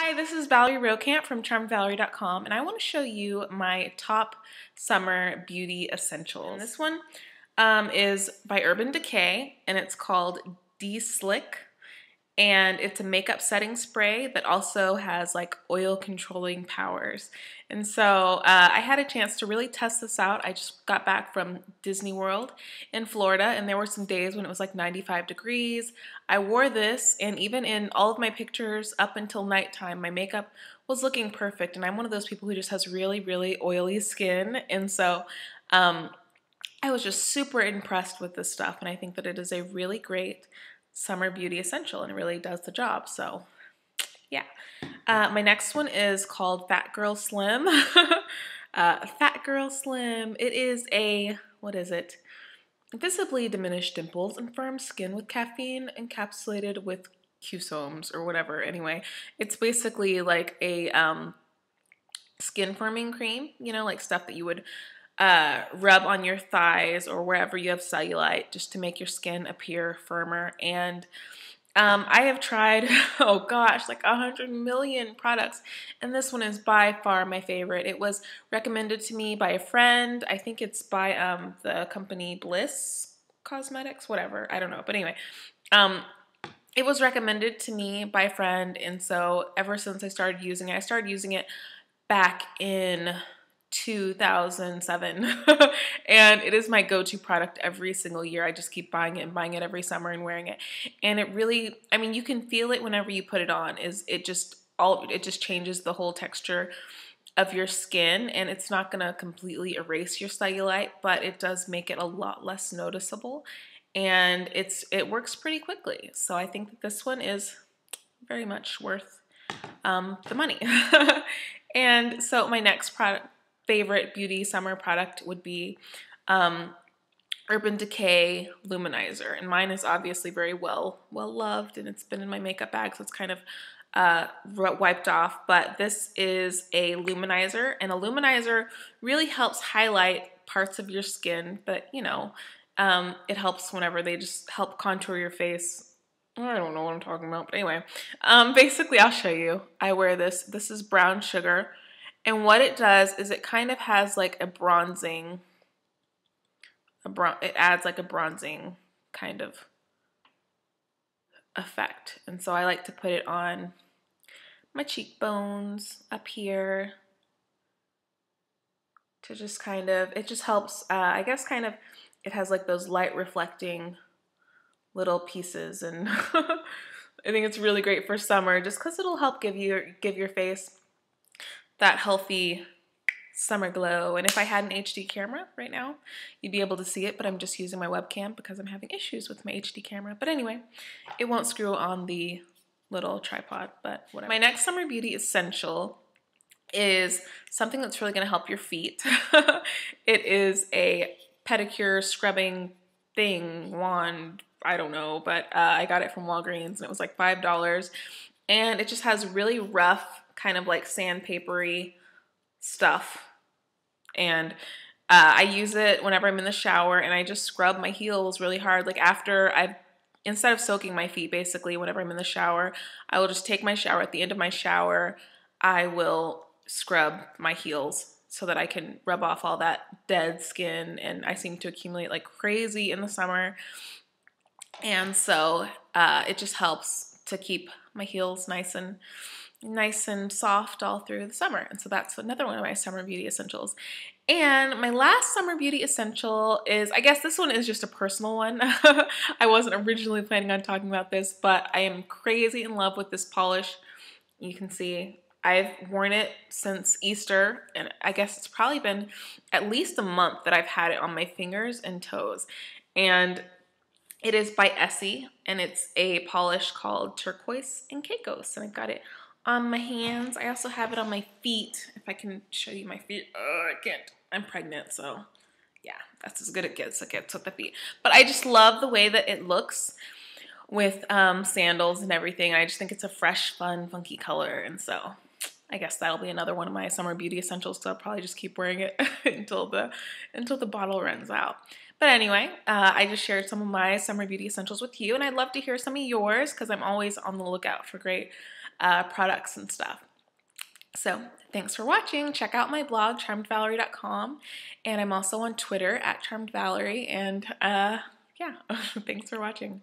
Hi, this is Valerie Rowekamp from CharmedValerie.com, and I want to show you my top summer beauty essentials. And this one is by Urban Decay, and it's called D-Slick, and it's a makeup setting spray that also has like oil controlling powers. And so I had a chance to really test this out. I just got back from Disney World in Florida, and there were some days when it was like 95 degrees. I wore this, and even in all of my pictures up until nighttime, my makeup was looking perfect. And I'm one of those people who just has really, really oily skin. And so I was just super impressed with this stuff, and I think that it is a really great summer beauty essential, and it really does the job. So yeah, my next one is called Fat Girl Slim. Fat Girl Slim, it is a, what is it, visibly diminished dimples and firm skin with caffeine encapsulated with QSOMs or whatever. Anyway, it's basically like a skin firming cream, you know, like stuff that you would rub on your thighs or wherever you have cellulite, just to make your skin appear firmer. And I have tried, oh gosh, like 100 million products, and this one is by far my favorite. It was recommended to me by a friend. I think it's by the company Bliss Cosmetics, whatever, I don't know, but anyway, it was recommended to me by a friend, and so ever since I started using it back in 2007 and it is my go-to product every single year. I just keep buying it and buying it every summer and wearing it, and it really, I mean, you can feel it whenever you put it on. It just changes the whole texture of your skin, and it's not gonna completely erase your cellulite, but it does make it a lot less noticeable, and it works pretty quickly. So I think that this one is very much worth the money. And so my next favorite beauty summer product would be Urban Decay Luminizer, and mine is obviously very well loved, and it's been in my makeup bag, so it's kind of wiped off. But this is a luminizer, and a luminizer really helps highlight parts of your skin, but you know, it helps whenever they just help contour your face. I don't know what I'm talking about, but anyway, basically I'll show you. I wear this is brown sugar. And what it does is it kind of has like a bronzing, it adds like a bronzing kind of effect. And so I like to put it on my cheekbones up here to just kind of, it just helps, I guess kind of, it has like those light reflecting little pieces. And I think it's really great for summer just because it'll help give your face that healthy summer glow. And if I had an HD camera right now, you'd be able to see it, but I'm just using my webcam because I'm having issues with my HD camera. But anyway, it won't screw on the little tripod, but whatever. My next summer beauty essential is something that's really gonna help your feet. It is a pedicure scrubbing thing, wand, I don't know, but I got it from Walgreens, and it was like $5. And it just has really rough, kind of like sandpapery stuff. And I use it whenever I'm in the shower, and I just scrub my heels really hard. Like instead of soaking my feet, basically, whenever I'm in the shower, I will just take my shower. At the end of my shower, I will scrub my heels so that I can rub off all that dead skin. And I seem to accumulate like crazy in the summer. And so it just helps to keep my heels nice and soft all through the summer. And so that's another one of my summer beauty essentials. And my last summer beauty essential is, I guess this one is just a personal one. I wasn't originally planning on talking about this, but I am crazy in love with this polish. You can see I've worn it since Easter, and I guess it's probably been at least a month that I've had it on my fingers and toes. And it is by Essie, and it's a polish called Turquoise and Caicos, and I've got it on my hands. I also have it on my feet. If I can show you my feet. Oh, I can't. I'm pregnant, so yeah, that's as good as it gets with the feet. But I just love the way that it looks with sandals and everything. I just think it's a fresh, fun, funky color, and so I guess that'll be another one of my summer beauty essentials, so I'll probably just keep wearing it until the bottle runs out. But anyway, I just shared some of my summer beauty essentials with you, and I'd love to hear some of yours because I'm always on the lookout for great products and stuff. So thanks for watching. Check out my blog, CharmedValerie.com, and I'm also on Twitter at CharmedValerie, and yeah, thanks for watching.